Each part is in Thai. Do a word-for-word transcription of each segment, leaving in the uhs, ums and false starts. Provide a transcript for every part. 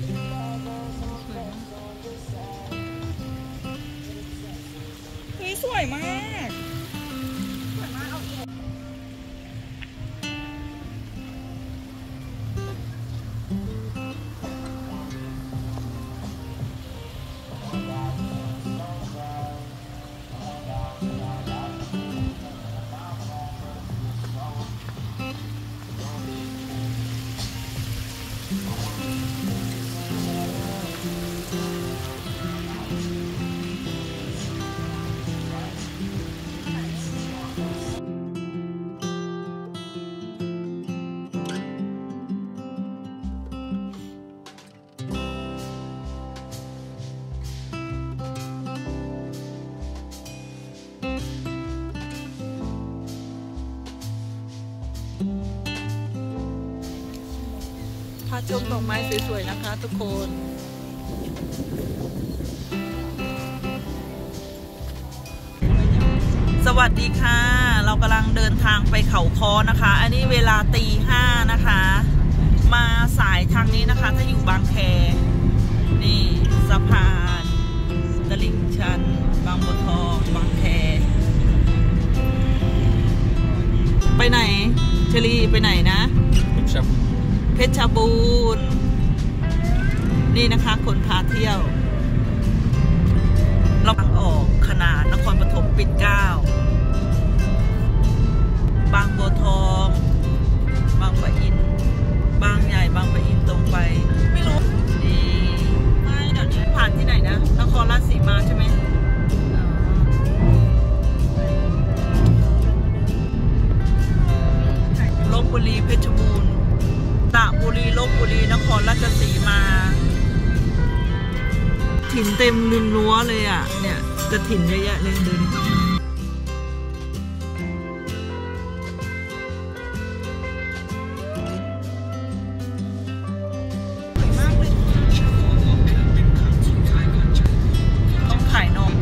เฮ้ยสวยมากสวยมากเอาอีกชมดอกไม้สวยๆนะคะทุกคนสวัสดีค่ะเรากำลังเดินทางไปเขาค้อนะคะอันนี้เวลาตีห้านะคะมาสายทางนี้นะคะถ้าอยู่บางแคนี่สะพานตลิ่งชันบางบัวทองบางแคไปไหนเชลีไปไหนนะเพชรบูรณ์นี่นะคะคนพาเที่ยวเราบางออกขนาดนครปฐมปิ่นเกล้าบางบัวทองบางปะอินบางใหญ่บางปะอินตรงไปไม่รู้นี่ไม่เดี๋ยวนี้ผ่านที่ไหนนะนครราชสีมาใช่ไหมลพบุรีเพชรบูรณ์สระบุรีลพบุรีนครราชสีมาถิ่นเต็มริมรั้วเลยอ่ะเนี่ยจะถิ่นเยอะแยะเลยดูดิต้องถ่ายนม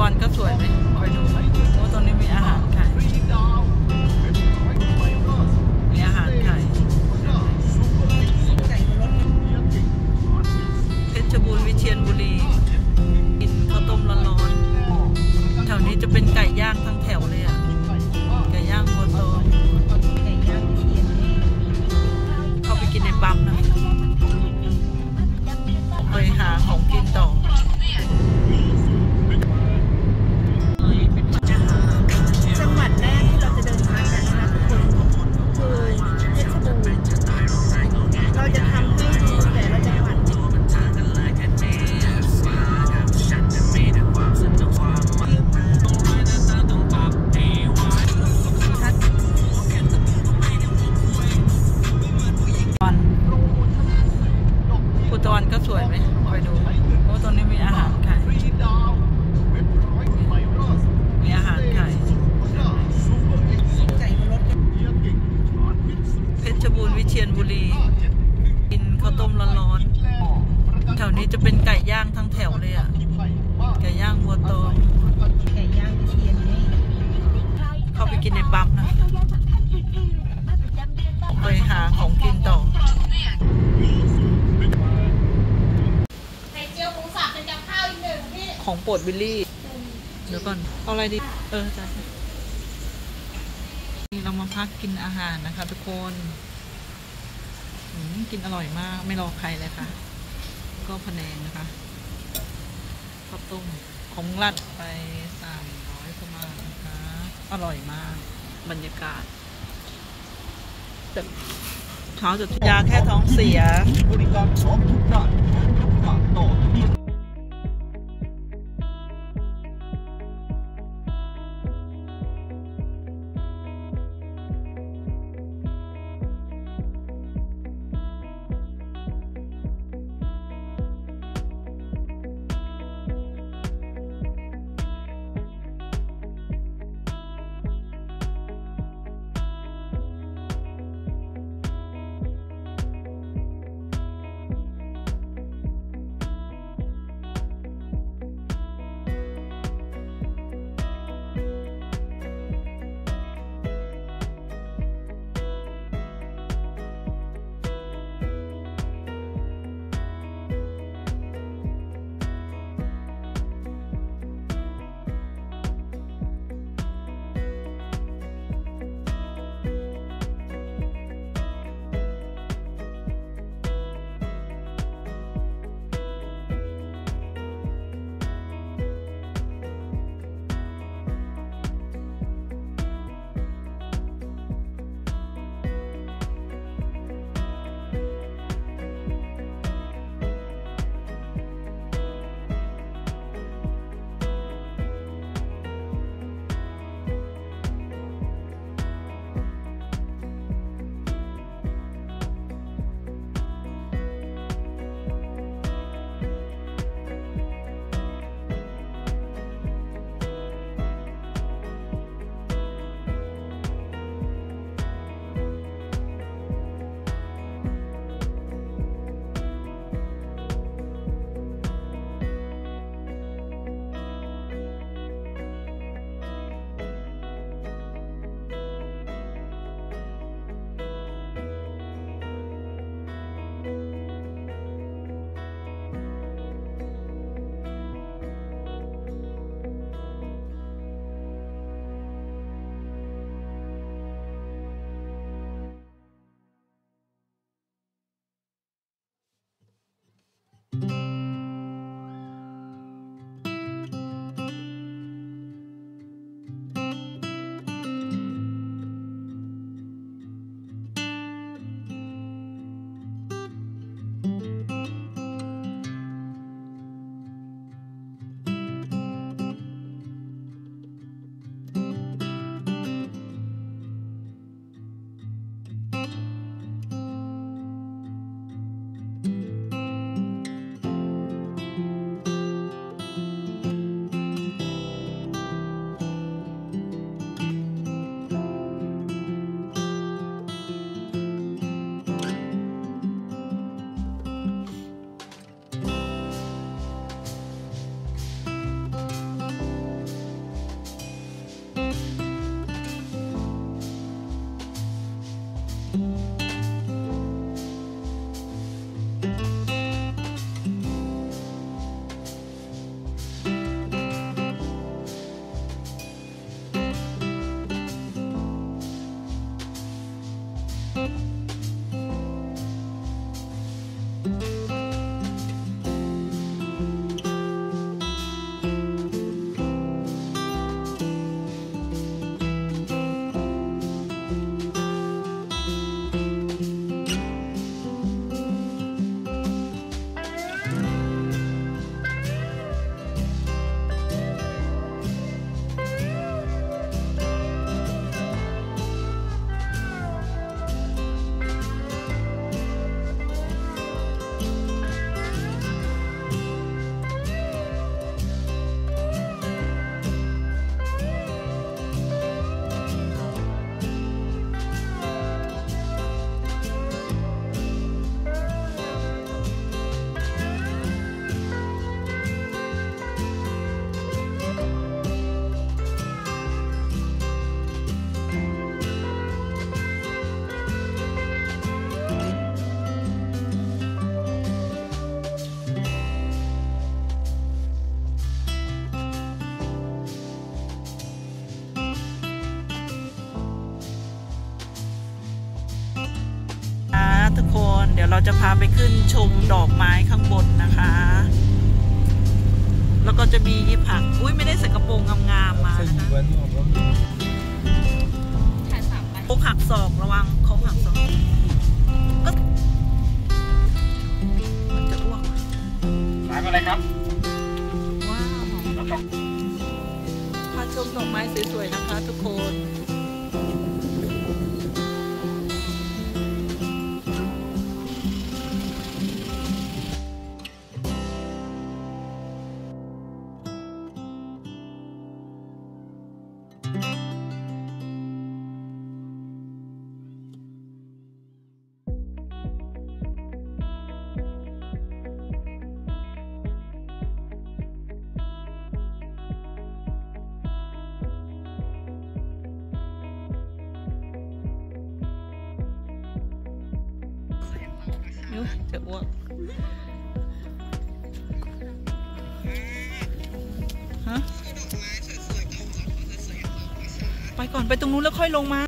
ตอนก็สวยไหมคอยดูไหมเพราะตอนนี้มีอาหารขายมีอาหารขายเพชรบูรณ์วิเชียรบุรีกินข้าวต้มร้อนๆแถวนี้จะเป็นไก่ย่างทั้งแถวเลยอ่ะไก่ย่างบัวทองเข้าไปกินในปั๊มนะไปหาของกินต่อไปหาของกินต่อของโปรดบิลลี่เดี๋ยวก่อนเอาอะไรดีเออจ้ะนี่เรามาพักกินอาหารนะคะทุกคนกินอร่อยมากไม่รอใครเลยค่ะก็พะแนงนะคะข้าวต้มของรัดไปสามร้อยประมาณนะคะอร่อยมากบรรยากาศเช้าจะยาแค่ท้องเสียบริการครบทุกด้านทุกด้านต่อ ทุกคนเดี๋ยวเราจะพาไปขึ้นชมดอกไม้ข้างบนนะคะแล้วก็จะมีผักอุ้ยไม่ได้ใส่กระโปรงงามๆมานะคะพวกหักศอกระวังเขาหักศอกมันจะอ้วกมาอะไรครับว้าวพาชมดอกไม้สวยๆนะคะทุกคนจะอ้วกฮะไปก่อนไปตรงนู้นแล้วค่อยลงมา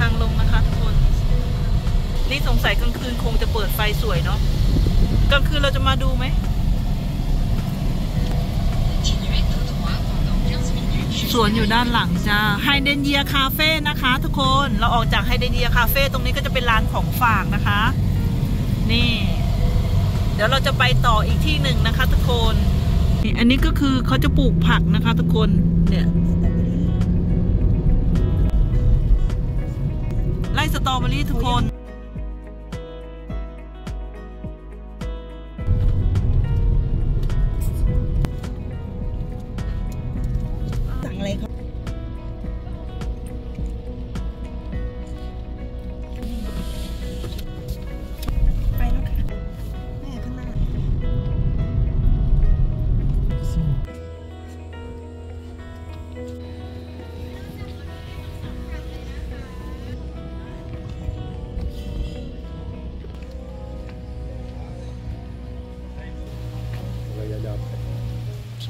ทางลงนะคะทุกคนนี่สงสัยกลางคืนคงจะเปิดไฟสวยเนาะกลางคืนเราจะมาดูไหมสวนอยู่ด้านหลังจ้าไฮเดนเยียคาเฟ่นะคะทุกคนเราออกจากไฮเดนเยียคาเฟ่ตรงนี้ก็จะเป็นร้านของฝากนะคะนี่เดี๋ยวเราจะไปต่ออีกที่หนึ่งนะคะทุกคนอันนี้ก็คือเขาจะปลูกผักนะคะทุกคนเนี่ยสตรอเบอรี่ทุกคนสั่งอะไรครับ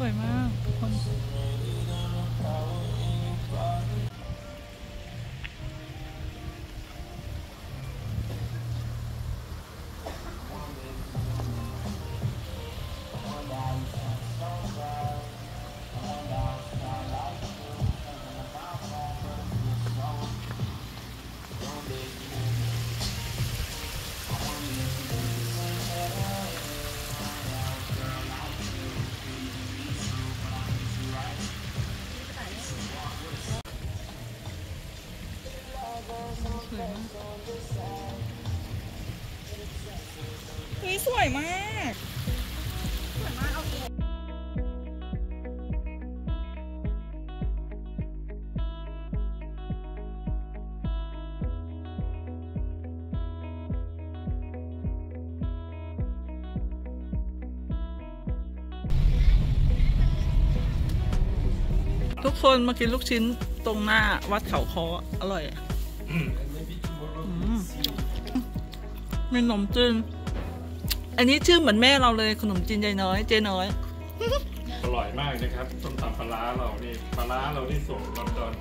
วยมากทุกคนสวยมากสวยมากเอาอีกทุกคนมากินลูกชิ้นตรงหน้าวัดเขาค้ออร่อยมีขนมจีนอันนี้ชื่อเหมือนแม่เราเลยขนมจีนยายน้อยเจ๊น้อยอร่อยมากนะครับส้มตำปลาร้าเรานี่ปลาร้าเราที่ส่งลอนดอน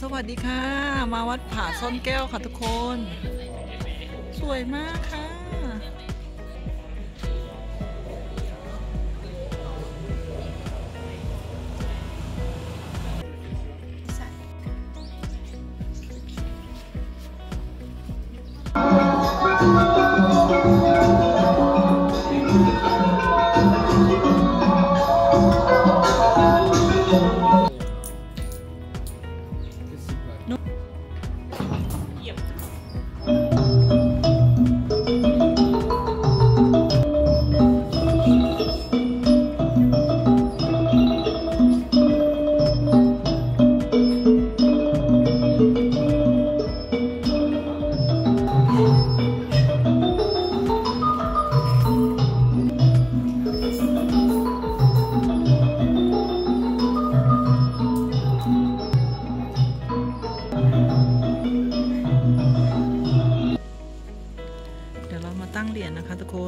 สวัสดีค่ะมาวัดผาซ่อนแก้วค่ะทุกคนสวยมากค่ะ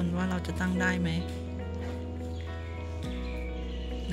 ว่าเราจะตั้งได้ไหมไหน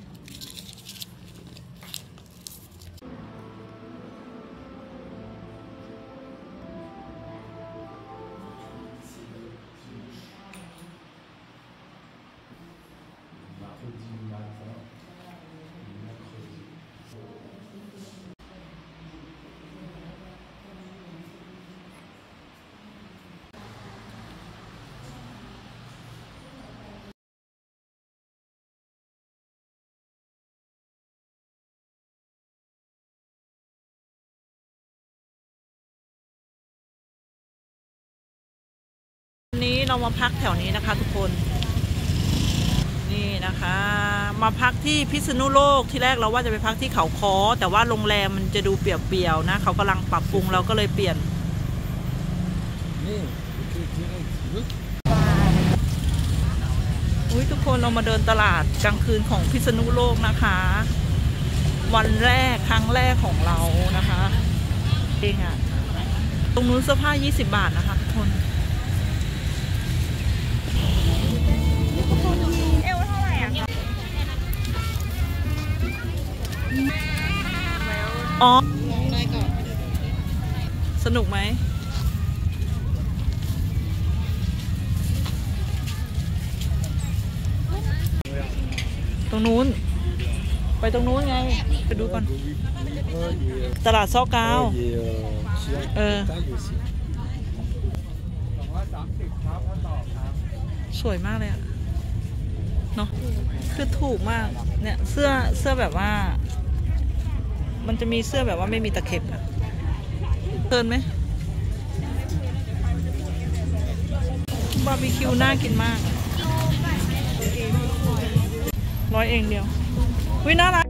วันนี้เรามาพักแถวนี้นะคะทุกคนนี่นะคะมาพักที่พิษณุโลกที่แรกเราว่าจะไปพักที่เขาค้อแต่ว่าโรงแรมมันจะดูเปียวๆนะเขากำลังปรับปรุงเราก็เลยเปลี่ยนอุ้ยทุกคนเรามาเดินตลาดกลางคืนของพิษณุโลกนะคะวันแรกครั้งแรกของเรานะคะเองอะตรงนู้นเสื้อผ้ายี่สิบบาทนะคะทุกคนสนุกไหมตรงนู้นไปตรงนู้นไงไปดูก่อนตลาดซอกกาวเออสวยมากเลยอะเนาะคือถูกมากเนี่ยเสื้อเสื้อแบบว่า มันจะมีเสื้อแบบว่าไม่มีตะเข็บเกินไหมบาร์บีคิวน่ากินมากร้อยเองเดียววิน่ารัก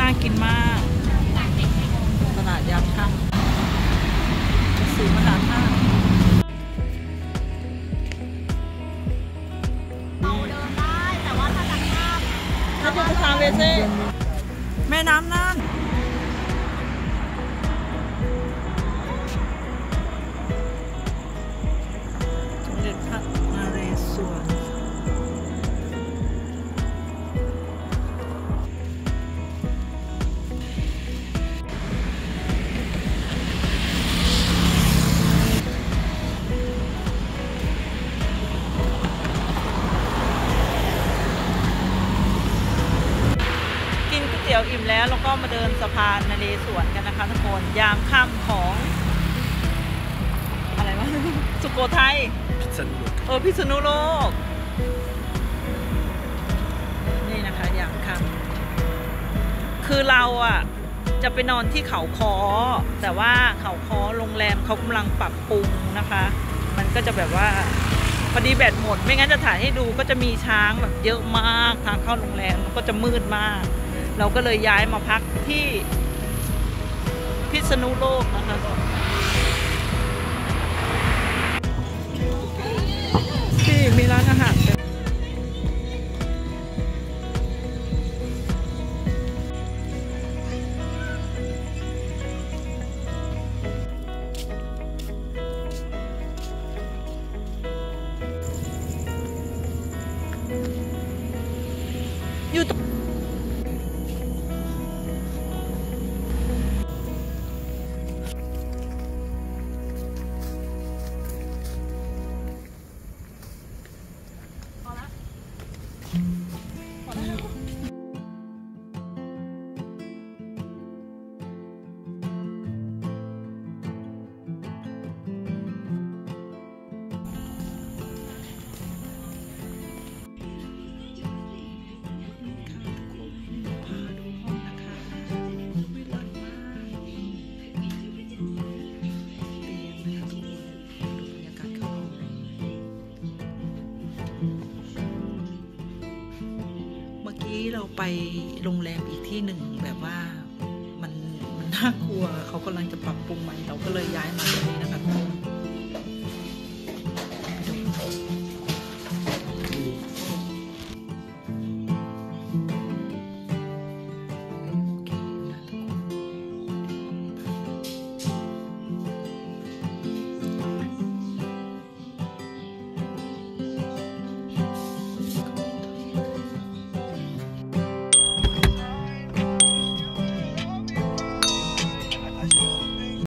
น่ากินมากตลาดยามค่ำสีมะนาวค่ะเราเดินได้แต่ว่าถ้าจากข้ามถ้าจะไปทางเวเซ่แม่น้ำน่านสมเด็จพระนเรศวรอิ่มแล้วแล้วก็มาเดินสะพานนเรศวรกันนะคะทุกคนยามค่ำของอะไรวะสุโขทัยพิษณุโลกเออพิษณุโลกนี่นะคะยามค่ำคือเราอ่ะจะไปนอนที่เขาค้อแต่ว่าเขาค้อโรงแรมเขากำลังปรับปรุงนะคะมันก็จะแบบว่าพอดีแบตหมดไม่งั้นจะถ่ายให้ดูก็จะมีช้างแบบเยอะมากทางเข้าโรงแรมก็จะมืดมากเราก็เลยย้ายมาพักที่พิษณุโลกนะคะที่มีร้านอาหารอยู่ตรงเราไปโรงแรมอีกที่หนึ่งแบบว่ามันมันน่ากลัวเขากำลังจะปรับปรุงใหม่เราก็เลยย้ายมาตรงนี้นะคะ